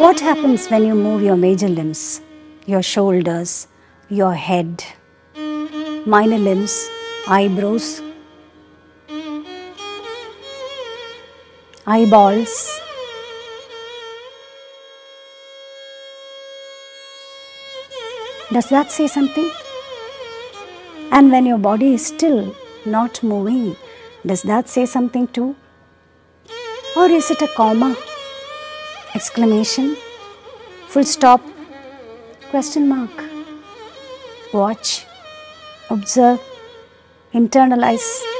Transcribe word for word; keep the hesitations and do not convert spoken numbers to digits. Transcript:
What happens when you move your major limbs, your shoulders, your head, minor limbs, eyebrows, eyeballs, does that say something? And when your body is still not moving, does that say something too? Or is it a comma, exclamation, full stop, question mark? Watch, observe, internalize.